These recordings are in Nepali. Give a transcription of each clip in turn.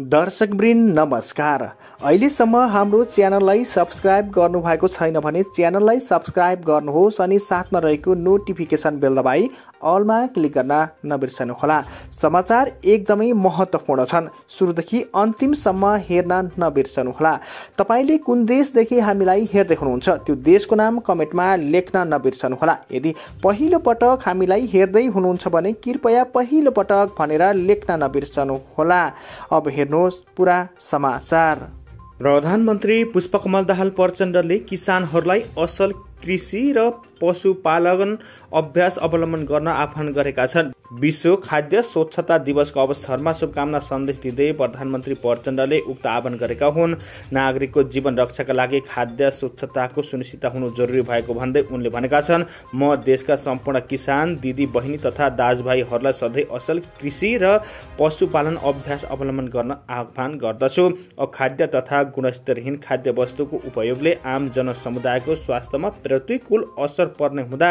दर्शकवृन्द नमस्कार। अहिलेसम्म हाम्रो च्यानललाई सब्स्क्राइब गर्नु भएको छैन भने च्यानललाई सब्स्क्राइब गर्नुहोस् अनि साथमा रहेको नोटिफिकेसन बेल दबाई अलमा क्लिक गर्न नबिर्सनुहोला। समाचार एकदमै महत्त्वपूर्ण छन्, सुरुदेखि अन्तिमसम्म हेर्न नबिर्सनुहोला। तपाईले कुन देशदेखि हामीलाई हेर्दै हुनुहुन्छ त्यो देशको नाम कमेन्टमा लेख्न नबिर्सनुहोला। यदि पहिलो पटक हामीलाई हेर्दै हुनुहुन्छ भने कृपया पहिलो पटक भनेर लेख्न नबिर्सनुहोला। अब पूरा समाचार। प्रधानमन्त्री पुष्पकमल दाहाल प्रचण्डले किसानहरूलाई असल कृषि र पशुपालन अभ्यास अवलम्बन गर्न आह्वान गरेका छन्। विश्व खाद्य स्वच्छता दिवसको अवसरमा शुभकामना सन्देश दिँदै प्रधानमन्त्री प्रचण्डले उक्त आह्वान गरेका हुन्। नागरिकको जीवन रक्षाका लागि खाद्य स्वच्छताको सुनिश्चित हुनु जरुरी भएको भन्दै उनले भनेका छन्, म देशका सम्पूर्ण किसान दिदी बहिनी तथा दाजुभाइहरूलाई सधैँ असल कृषि र पशुपालन अभ्यास अवलम्बन गर्न आह्वान गर्दछु। अखाद्य तथा गुणस्तरहीन खाद्य वस्तुको उपयोगले आम जनसमुदायको स्वास्थ्यमा प्रतिकूल असर पर्ने हुँदा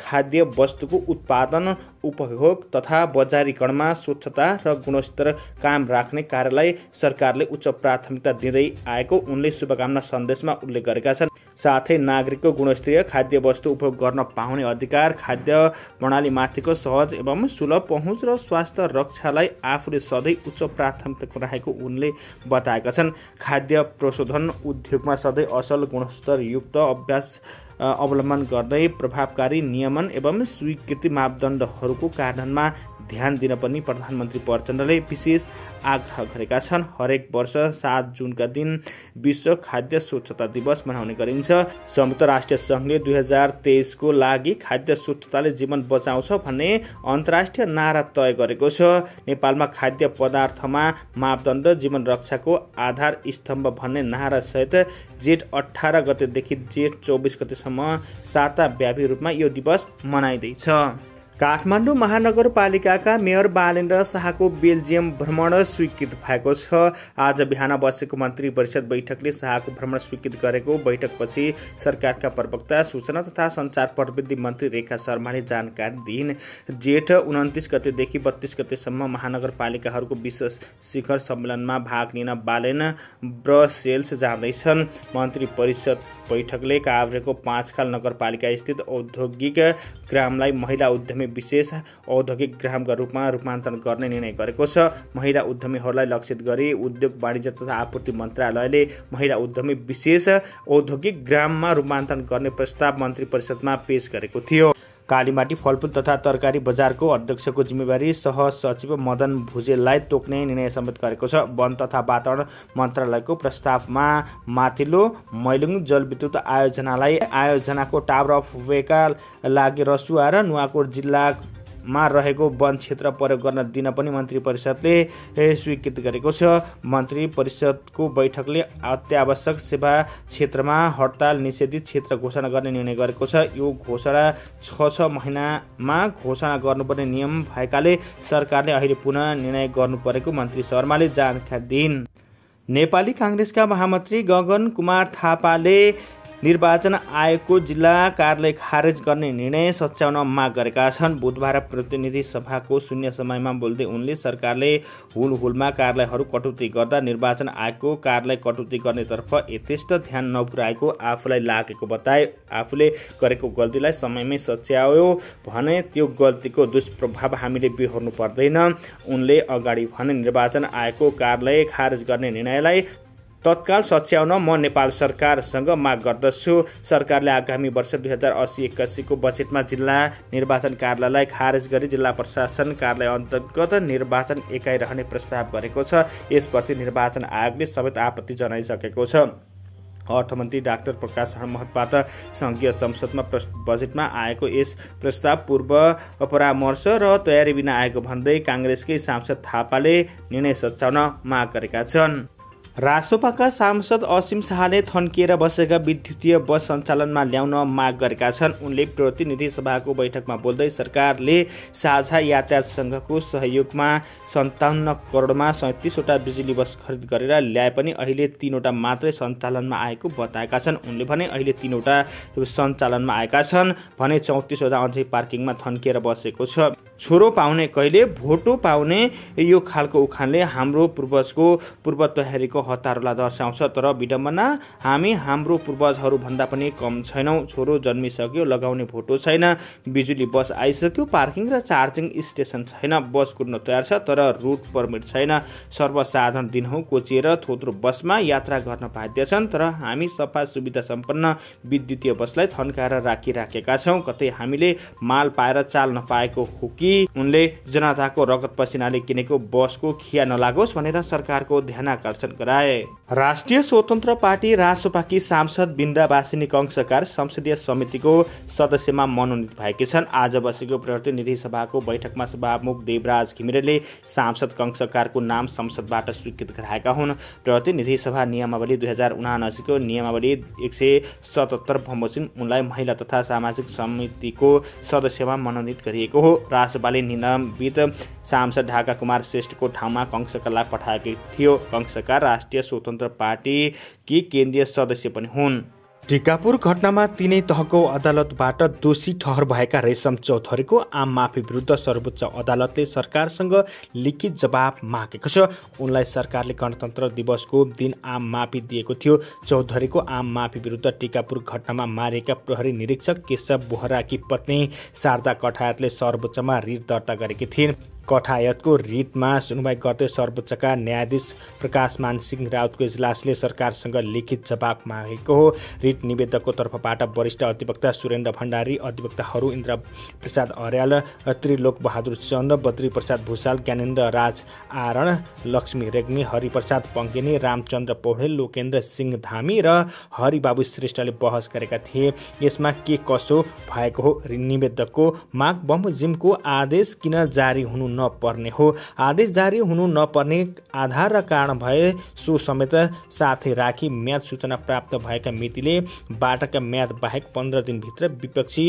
खाद्य वस्तुको उत्पादन, उपभोग तथा बजारीकरणमा स्वच्छता र गुणस्तर कायम राख्ने कार्यलाई सरकारले उच्च प्राथमिकता दिँदै आएको उनले शुभकामना सन्देशमा उल्लेख गरेका छन्। साथै नागरिकको गुणस्तरीय खाद्य वस्तु उपभोग गर्न पाउने अधिकार, खाद्य प्रणालीमाथिको सहज एवं सुलभ पहुँच र स्वास्थ्य रक्षालाई आफूले सधैँ उच्च प्राथमिकता राखेको उनले बताएका छन्। खाद्य प्रशोधन उद्योगमा सधैँ असल गुणस्तरयुक्त अभ्यास अवलम्बन गर्दै प्रभावकारी नियमन एवं स्वीकृति मापदण्डहरूको कारणमा ध्यान दिन पनि प्रधानमन्त्री प्रचण्डले विशेष आग्रह गरेका छन्। हरेक वर्ष 7 जुनका दिन विश्व खाद्य स्वच्छता दिवस मनाउने गरिन्छ। संयुक्त राष्ट्र सङ्घले 2023को लागि खाद्य स्वच्छताले जीवन बचाउँछ भन्ने अन्तर्राष्ट्रिय नारा तय गरेको छ। नेपालमा खाद्य पदार्थमा मापदण्ड जीवन रक्षाको आधार स्तम्भ भन्ने नारासहित जेठ 18 गतेदेखि जेठ 24 गतेसम्म साताव्यापी रूपमा यो दिवस मनाइँदैछ। काठमाडौँ महानगरपालिकाका मेयर बालेन्द्र शाहको बेल्जियम भ्रमण स्वीकृत भएको छ। आज बिहान बसेको मन्त्री परिषद बैठकले शाहको भ्रमण स्वीकृत गरेको बैठकपछि सरकारका प्रवक्ता सूचना तथा सञ्चार प्रविधि मन्त्री रेखा शर्माले जानकारी दिइन्। जेठ 29 गतेदेखि 32 गतेसम्म महानगरपालिकाहरूको विशेष शिखर सम्मेलनमा भाग लिन बालेन ब्रसेल्स जाँदैछन्। मन्त्री परिषद बैठकले काभ्रेको 5 खाल नगरपालिका स्थित औद्योगिक ग्रामलाई महिला उद्यमी विशेष औद्योगिक ग्रामका रूपमा रूपान्तरण गर्ने निर्णय गरेको छ। महिला उद्यमीहरूलाई लक्षित गरी उद्योग वाणिज्य तथा आपूर्ति मन्त्रालयले महिला उद्यमी विशेष औद्योगिक ग्राममा रूपान्तरण गर्ने प्रस्ताव मन्त्री परिषदमा पेश गरेको थियो। कालीमाटी फलफूल तथा तरकारी बजारको अध्यक्षको जिम्मेवारी सहसचिव मदन भुजेललाई तोक्ने निर्णय समेत गरेको छ। वन तथा वातावरण मन्त्रालयको प्रस्तावमा माथिल्लो मैलुङ जलविद्युत आयोजनाको टावर अफ वेका लागि रसुवा र नुवाकोट जिल्लामा रहेको वन क्षेत्र प्रयोग गर्न दिन पनि मन्त्री परिषदले स्वीकृत गरेको छ। मन्त्री परिषदको बैठकले अत्यावश्यक सेवा क्षेत्रमा हडताल निषेधित क्षेत्र घोषणा गर्ने निर्णय गरेको छ। यो घोषणा 6 महिनामा घोषणा गर्नुपर्ने नियम भएकाले सरकारले अहिले पुनः निर्णय गर्नु परेको मन्त्री शर्माले जानकारी दिइन्। नेपाली काङ्ग्रेसका महामन्त्री गगन कुमार थापाले निर्वाचन आयोगको जिल्ला कार्यालय खारेज गर्ने निर्णय सच्याउन माग गरेका छन्। बुधबार प्रतिनिधि सभाको शून्य समयमा बोल्दै उनले सरकारले हुलहुलमा कार्यालयहरू कटौती गर्दा निर्वाचन आयोगको कार्यालय कटौती गर्नेतर्फ यथेष्ट ध्यान नपुर्याएको आफूलाई लागेको बताए। आफूले गरेको गल्तीलाई समयमै सच्यायो भने त्यो गल्तीको दुष्प्रभाव हामीले बिहोर्नु पर्दैन। उनले अगाडि भने निर्वाचन आयोगको कार्यालय खारेज गर्ने निर्णयलाई तत्काल सच्याउन म नेपाल सरकारसँग माग गर्दछु। सरकारले आगामी वर्ष 2080-81को बजेटमा जिल्ला निर्वाचन कार्यालयलाई खारेज गरी जिल्ला प्रशासन कार्यालय अन्तर्गत निर्वाचन एकाइ रहने प्रस्ताव गरेको छ। यसप्रति निर्वाचन आयोगले समेत आपत्ति जनाइसकेको छ। अर्थमन्त्री डाक्टर प्रकाश महतबाट संघीय संसदमा बजेटमा आएको यस प्रस्ताव पूर्व परामर्श र तयारी बिना आएको भन्दै काङ्ग्रेसकै सांसद थापाले निर्णय सच्याउन माग गरेका छन्। रासोपाका सांसद असीम शाहले थन्किएर बसेका विद्युतीय बस सञ्चालनमा ल्याउन माग गरेका छन्। उनले प्रतिनिधि सभाको बैठकमा बोल्दै सरकारले साझा यातायात संघको सहयोगमा 57 करोडमा 37 वटा बिजुली बस खरिद गरेर ल्याए पनि अहिले 3 वटा मात्रै सञ्चालनमा आएको बताएका छन्। उनले भने अहिले 3 वटा सञ्चालनमा आएका छन् भने 34 वटा अझै पार्किङमा थन्किएर बसेको छ। छोरो पाउने कहिले भोटो पाउने यो खालको उखानले हाम्रो पूर्वजको पूर्व तयारीको हतारलाई दर्शाउँछ, तर विडम्बना हामी हाम्रो पूर्वजहरू भन्दा पनि कम छैनौं। छोरो जन्मिसक्यो, लगाउने भोटो छैन, बिजुली बस आइसक्यो, पार्किङ र चार्जिङ स्टेशन छैन, बस कुद्न तयार छ तर रूट पर्मिट छैन। सर्वसाधारण दिनहुँ कोचिएर थोत्रो बसमा यात्रा गर्न बाध्य छन्, तर हामी सफा सुविधा सम्पन्न विद्युतीय बसलाई थन्काएर राखिराखेका छौँ। कतै हामीले माल पाएर चाल नपाएको हो कि उनले जनताको रगत पसिनाले किनेको बसको खिया नलागोस् भनेर सरकारको ध्यानाकर्षण गराए। राष्ट्रिय स्वतन्त्र पार्टी रासोपाकी सांसद बिन्दावासिनी कंसकार संसदीय समितिको सदस्यमा मनोनित भएकी छन्। आज बसेको प्रतिनिधि सभाको बैठकमा सभामुख देवराज घिमिरेले सांसद कंसकारको नाम संसदबाट स्वीकृत गराएका हुन्। प्रतिनिधि सभा नियमावली 2079 को नियमावली 177 बमोजिम उनलाई महिला तथा सामाजिक समितिको सदस्यमा मनोनित गरिएको हो। रासोपाले निलम्बित सांसद ढाका कुमार श्रेष्ठको ठाउँमा कंसकारलाई पठाएको थियो। कंसकार राष्ट्रिय स्वतन्त्र पार्टीकी केन्द्रीय सदस्य पनि हुन्। टिकापुर घटनामा 3 तहको अदालतबाट दोषी ठहर भएका रेशम चौधरीको आम माफी विरुद्ध सर्वोच्च अदालतले सरकारसँग लिखित जवाब मागेको छ। उनलाई सरकारले गणतन्त्र दिवसको दिन आम माफी दिएको थियो। चौधरीको आम माफी विरुद्ध टिकापुर घटनामा मारिएका प्रहरी निरीक्षक केशव बोहराकी पत्नी शारदा कठायतले सर्वोच्चमा रिट दर्ता गरेकी थिइन्। कठायतको रिटमा सुनवाई गर्दै सर्वोच्चका न्यायाधीश प्रकाश मानसिंह राउतको इजलासले सरकारसँग लिखित जवाब मागेको हो। रिट निवेदकको तर्फबाट वरिष्ठ अधिवक्ता सुरेन्द्र भण्डारी, अधिवक्ताहरू इन्द्र प्रसाद अर्याल, त्रिलोक बहादुर चन्द, बद्री प्रसाद भूषाल, ज्ञानेन्द्र राज आरण, लक्ष्मी रेग्मी, हरिप्रसाद पङ्गेनी, रामचन्द्र पौडेल, लोकेन्द्र सिंह धामी र हरिबाबु श्रेष्ठले बहस गरेका थिए। यसमा के कसो भएको हो? निवेदकको माग बमोजिमको आदेश किन जारी हुनु नपर्ने हो? आदेश जारी हुनु नपर्ने आधार र कारण भए सो समेत साथै राखी म्याद सूचना प्राप्त भएका मितिले बाटका म्याद बाहेक 15 दिनभित्र विपक्षी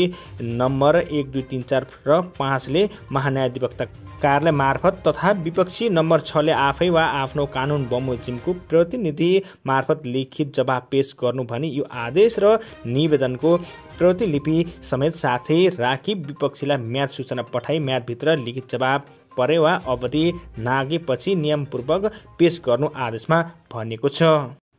नम्बर 1, 2, 3, 4 र 5ले महान्यायाधिवक्ता कार्यालय मार्फत तथा विपक्षी नम्बर 6ले आफै वा आफ्नो कानुन बमोजिमको प्रतिनिधि मार्फत लिखित जवाब पेश गर्नु भनी यो आदेश र निवेदनको प्रतिलिपि समेत साथै राखी विपक्षीलाई म्याद सूचना पठाई म्यादभित्र लिखित जवाब परे वा अवधि नागेपछि नियमपूर्वक पेश गर्नु आदेशमा भनिएको छ।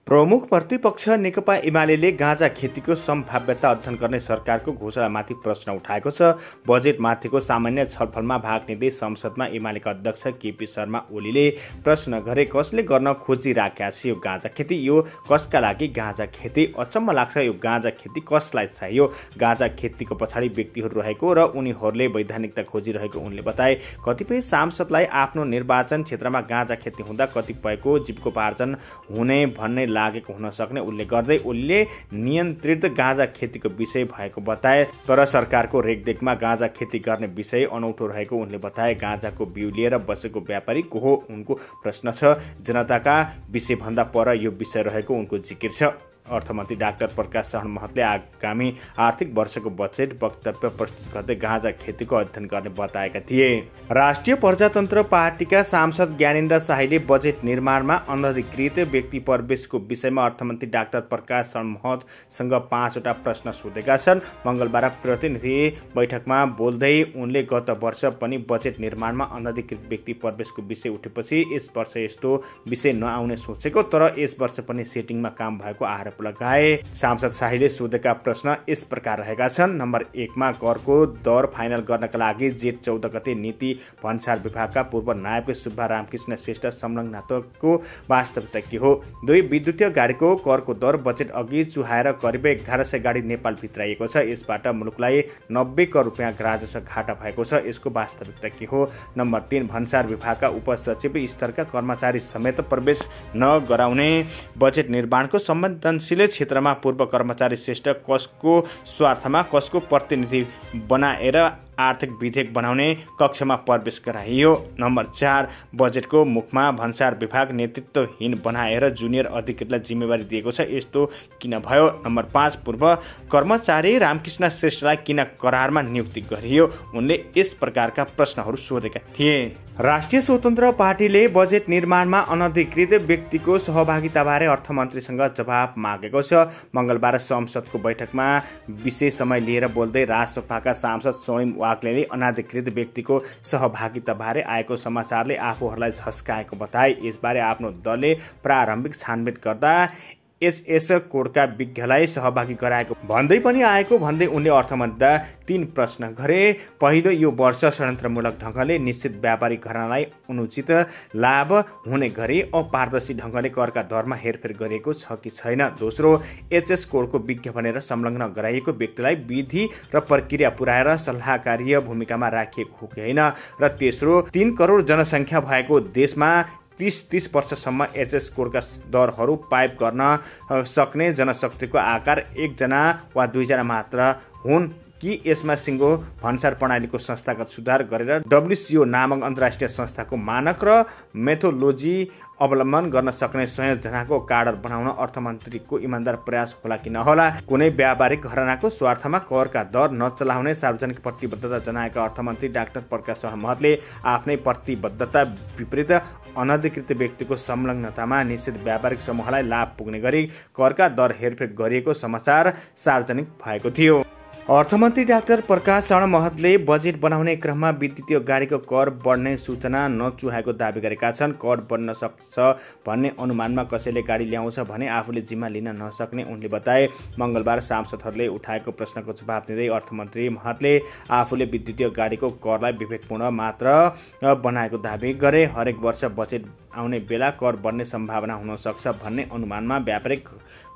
प्रमुख प्रतिपक्ष नेकपा एमाले गाँजा खेतीको सम्भाव्यता अध्ययन गर्ने सरकारको घोषणामाथि प्रश्न उठाएको छ। बजेटमाथिको सामान्य छलफलमा भाग लिँदै संसदमा एमालेका अध्यक्ष केपी शर्मा ओलीले प्रश्न गरे, कसले गर्न खोजिराखेका छ यो गाँजा खेती? यो कसका लागि गाँजा खेती? अचम्म लाग्छ, यो गाँजा खेती कसलाई चाहियो? गाँजा खेतीको पछाडि व्यक्तिहरू रहेको र उनीहरूले वैधानिकता खोजिरहेको उनले बताए। कतिपय सांसदलाई आफ्नो निर्वाचन क्षेत्रमा गाँजा खेती हुँदा कतिपयको जीविकोपार्जन हुने भन्ने लागेको हुन सक्ने उल्लेख गर्दै उनले नियन्त्रित गाँजा खेतीको विषय भएको बताए, तर सरकारको रेखदेखमा गाँजा खेती गर्ने विषय अनौठो रहेको उनले बताए। गाँजाको बिउ लिएर बसेको व्यापारी को हो उनको प्रश्न छ, जनताका विषयभन्दा पर यो विषय रहेको उनको जिकिर छ। अर्थमन्त्री डाक्टर प्रकाश शरण महतले आगामी आर्थिक वर्षको बजेट वक्तव्य प्रस्तुत गर्दै गाँजा खेतीको अध्ययन गर्ने बताएका थिए। राष्ट्रिय प्रजातन्त्र पार्टीका सांसद ज्ञानेन्द्र शाहीले बजेट निर्माणमा अनधिकृत व्यक्ति प्रवेशको विषयमा अर्थमन्त्री डाक्टर प्रकाश शरण महतसँग 5 वटा प्रश्न सोधेका छन्। मङ्गलबार प्रतिनिधि बैठकमा बोल्दै उनले गत वर्ष पनि बजेट निर्माणमा अनधिकृत व्यक्ति प्रवेशको विषय उठेपछि यस वर्ष यस्तो विषय नआउने सोचेको, तर यस वर्ष पनि सेटिङमा काम भएको आरोप लगाए। सांसद शाहीले सोधेका प्रश्न यस प्रकार रहेका छन्। नम्बर 1मा करको दर फाइनल गर्नका लागि जेठ 14 गते नीति भन्सार विभागका पूर्व नायब सुब्बा रामकृष्ण श्रेष्ठ संलग्नात्मकको वास्तविकता के हो? 2 विद्युतीय गाडीको करको दर बजेट अघि चुहाएर करिब 1100 गाडी नेपाल भित्राइएको छ। यसबाट मुलुकलाई 90 करोड रुपियाँ राजस्व घाटा भएको छ। यसको वास्तविकता के हो? नम्बर 3 भन्सार विभागका उपसचिव स्तरका कर्मचारी समेत प्रवेश नगराउने बजेट निर्माणको सम्बन्धन क्षेत्रमा पूर्व कर्मचारी श्रेष्ठ कसको स्वार्थमा कसको प्रतिनिधि बनाएर आर्थिक विधेयक बनाउने कक्षमा प्रवेश गराइयो। नम्बर 4, बजेटको मुखमा भन्सार विभाग नेतृत्वहीन बनाएर जुनियर अधिकृतलाई जिम्मेवारी दिएको छ, यस्तो किन भयो? नम्बर 5, पूर्व कर्मचारी रामकृष्ण श्रेष्ठलाई किन करारमा नियुक्ति गरियो? उनले यस प्रकारका प्रश्नहरू सोधेका थिए। राष्ट्रिय स्वतन्त्र पार्टीले बजेट निर्माणमा अनधिकृत व्यक्तिको सहभागिताबारे अर्थमन्त्रीसँग जवाब मागेको छ। मंगलबार संसदको बैठकमा विशेष समय लिएर बोल्दै राज्यसभाका सांसद स्वयं वाग्लेले अनधिकृत व्यक्तिको सहभागिताबारे आएको समाचारले आफूहरूलाई झस्काएको बताए। यसबारे आफ्नो दलले प्रारम्भिक छानबिन गर्दा एसएस कोडका विज्ञलाई सहभागी गराएको भन्दै उनले अर्थमन्त्रीदा 3 प्रश्न गरे। पहिलो, यो वर्ष षड्यन्त्रमूलक ढङ्गले निश्चित व्यापारिक घरानालाई अनुचित लाभ हुने गरी अपारदर्शी ढङ्गले करका दरमा हेरफेर गरेको छ कि छैन? दोस्रो, एसएस कोडको विज्ञ भनेर संलग्न गराइएको व्यक्तिलाई विधि र प्रक्रिया पुर्याएर सल्लाहकारी भूमिकामा राखिएको हो कि होइन? र तेस्रो, 3 करोड जनसङ्ख्या भएको देशमा 30 वर्षसम्म एचएस कोडका दरहरू पाइप गर्न सक्ने जनशक्तिको आकार 1 जना वा 2 जना मात्र हुन् कि यसमा सिङ्गो भन्सार प्रणालीको संस्थागत सुधार गरेर डब्ल्युसिओ नामक अन्तर्राष्ट्रिय संस्थाको मानक र मेथोलोजी अवलम्बन गर्न सक्ने 100 जनाको काडर बनाउन अर्थमन्त्रीको इमान्दार प्रयास होला कि नहोला? कुनै व्यापारिक घरानाको स्वार्थमा करका दर नचलाउने सार्वजनिक प्रतिबद्धता जनाएका अर्थमन्त्री डाक्टर प्रकाश महतले आफ्नै प्रतिबद्धता विपरीत अनधिकृत व्यक्तिको संलग्नतामा निश्चित व्यापारिक समूहलाई लाभ पुग्ने गरी करका दर हेरफेर गरिएको समाचार सार्वजनिक भएको थियो। अर्थमन्त्री डाक्टर प्रकाश शरण महतले बजेट बनाउने क्रममा विद्युतीय गाडीको कर बढ्ने सूचना नचुहाएको दावी गरेका छन्। कर बढ्न सक्छ भन्ने अनुमानमा कसैले गाडी ल्याउँछ भने आफूले जिम्मा लिन नसक्ने उनले बताए। मंगलबार सांसदहरूले उठाएको प्रश्नको जवाब दिँदै अर्थमन्त्री महतले आफूले विद्युतीय गाडीको करलाई विवेकपूर्ण मात्र बनाएको दावी गरे। हरेक वर्ष बजेट आउने बेला कर बढ्ने सम्भावना हुन सक्छ भन्ने अनुमानमा व्यापारिक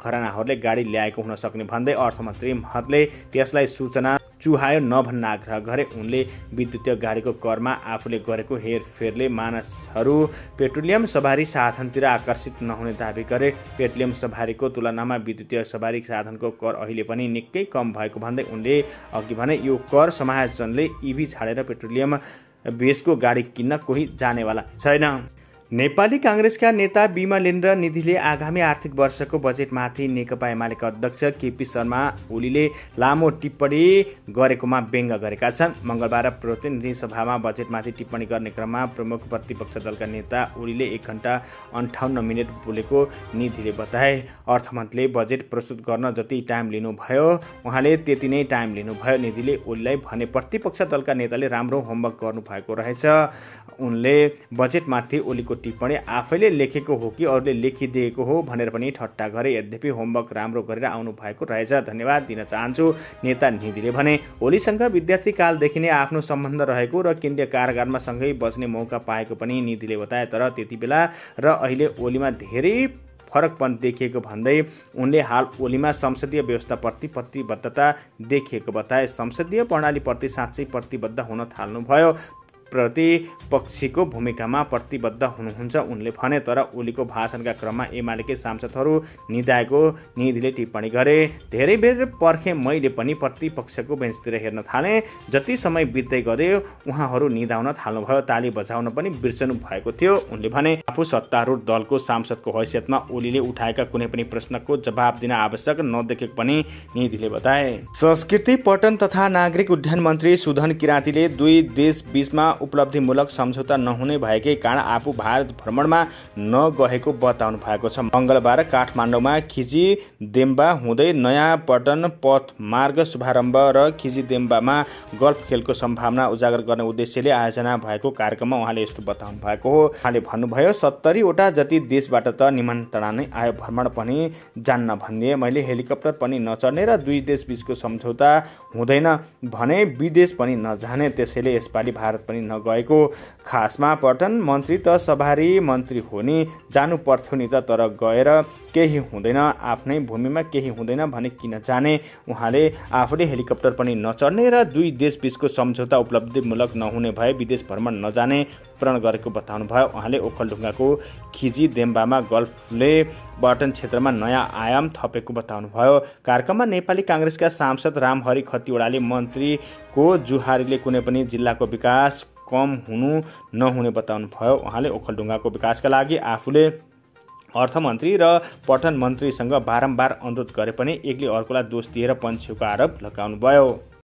घरानाहरूले गाडी ल्याएको हुन सक्ने भन्दै अर्थमन्त्री महतले त्यसलाई सूचना चुहायो नभन्न आग्रह गरे। उनले विद्युतीय गाडीको करमा आफूले गरेको हेरफेरले मानिसहरू पेट्रोलियम सवारी साधनतिर आकर्षित नहुने दावी गरे। पेट्रोलियम सवारीको तुलनामा विद्युतीय सवारी साधनको कर अहिले पनि निकै कम भएको भन्दै उनले अघि भने यो कर समायोजनले इभी छाडेर पेट्रोलियम बेसको गाडी किन्न कोही जानेवाला छैन। नेपाली काङ्ग्रेसका नेता बिमलेन्द्र निधिले आगामी आर्थिक वर्षको बजेटमाथि नेकपा एमालेका अध्यक्ष केपी शर्मा ओलीले लामो टिप्पणी गरेकोमा व्यङ्ग गरेका छन्। मंगलबार प्रतिनिधि सभामा बजेटमाथि टिप्पणी गर्ने क्रममा प्रमुख प्रतिपक्ष दलका नेता ओलीले 1 घण्टा 58 मिनट बोलेको निधिले बताए। अर्थमन्त्रीले बजेट प्रस्तुत गर्न जति टाइम लिनुभयो उहाँले त्यति नै टाइम लिनुभयो निधिले ओलीलाई भने। प्रतिपक्ष दलका नेताले राम्रो होमवर्क गर्नुभएको रहेछ। उनले बजेटमाथि ओलीको टिप्पणी आफैले लेखेको हो कि अरूले लेखिदिएको हो भनेर पनि ठट्टा गरे। यद्यपि होमवर्क राम्रो गरेर आउनु भएको रहेछ, धन्यवाद दिन चाहन्छु, नेता निधिले भने। ओलीसँग विद्यार्थी कालदेखि नै आफ्नो सम्बन्ध रहेको र केन्द्रीय कारागारमा सँगै बस्ने मौका पाएको पनि निधिले बताए। तर त्यतिबेला र अहिले ओलीमा धेरै फरकपन देखिएको भन्दै उनले हाल ओलीमा संसदीय व्यवस्थाप्रति प्रतिबद्धता देखिएको बताए। संसदीय प्रणालीप्रति साँच्चै प्रतिबद्ध हुन थाल्नुभयो, प्रतिपक्षीको भूमिकामा प्रतिबद्ध हुनुहुन्छ उनले भने। तर ओलीको भाषणका क्रममा एमालेकै सांसदहरू निधाएको निधिले टिप्पणी गरे। धेरै बेर पर्खे मैले पनि प्रतिपक्षको बेन्चतिर हेर्न थालेँ, जति समय बित्दै गयो उहाँहरू निधाउन थाल्नुभयो, ताली बजाउन पनि बिर्सनु भएको थियो उनले भने। आफू सत्तारूढ दलको सांसदको हैसियतमा ओलीले उठाएका कुनै पनि प्रश्नको जवाब दिन आवश्यक नदेखेको पनि निधिले बताए। संस्कृति पर्यटन तथा नागरिक उड्डयन मन्त्री सुधन किराँतीले दुई देश बीचमा उपलब्धिमूलक सम्झौता नहुने भएकै कारण आफू भारत भ्रमणमा नगएको बताउनु भएको छ। मंगलबार काठमाडौँमा खिजिदेम्बा हुँदै नयाँ पर्यटन पथ मार्ग शुभारम्भ र खिजिदेम्बामा गल्फ खेलको सम्भावना उजागर गर्ने उद्देश्यले आयोजना भएको कार्यक्रममा उहाँले यस्तो बताउनु भएको हो। उहाँले भन्नुभयो, 70 वटा जति देशबाट त निमन्त्रणा नै आयो, भ्रमण पनि जान्न भनिए, मैले हेलिकप्टर पनि नचढ्ने र दुई देश बीचको सम्झौता हुँदैन भने विदेश पनि नजाने, त्यसैले यसपालि भारत पनि नगएको। खासमा पर्यटन मन्त्री त सवारी मन्त्री हो नि, जानु पर्थ्यो नि त, तर गएर केही हुँदैन, आफ्नै भूमिमा केही हुँदैन भने किन जाने? उहाँले आफूले हेलिकप्टर पनि नचढ्ने र दुई देश बीचको सम्झौता उपलब्धिमूलक नहुने भए विदेश भ्रमण नजाने अपहरण गरेको बताउनुभयो। उहाँले ओखलढुङ्गाको खिजी देम्बामा गल्फले बटन क्षेत्रमा नयाँ आयाम थपेको बताउनुभयो। कार्यक्रममा नेपाली काङ्ग्रेसका सांसद रामहरि खतिवड़ाले मन्त्रीको जुहारीले कुनै पनि जिल्लाको विकास कम हुनु नहुने बताउनुभयो। उहाँले ओखलढुङ्गाको विकासका लागि आफूले अर्थमन्त्री र पटन मन्त्रीसँग बारम्बार अनुरोध गरे पनि एकले अर्कोलाई दोष दिएर पन्छुको आरोप लगाउनुभयो।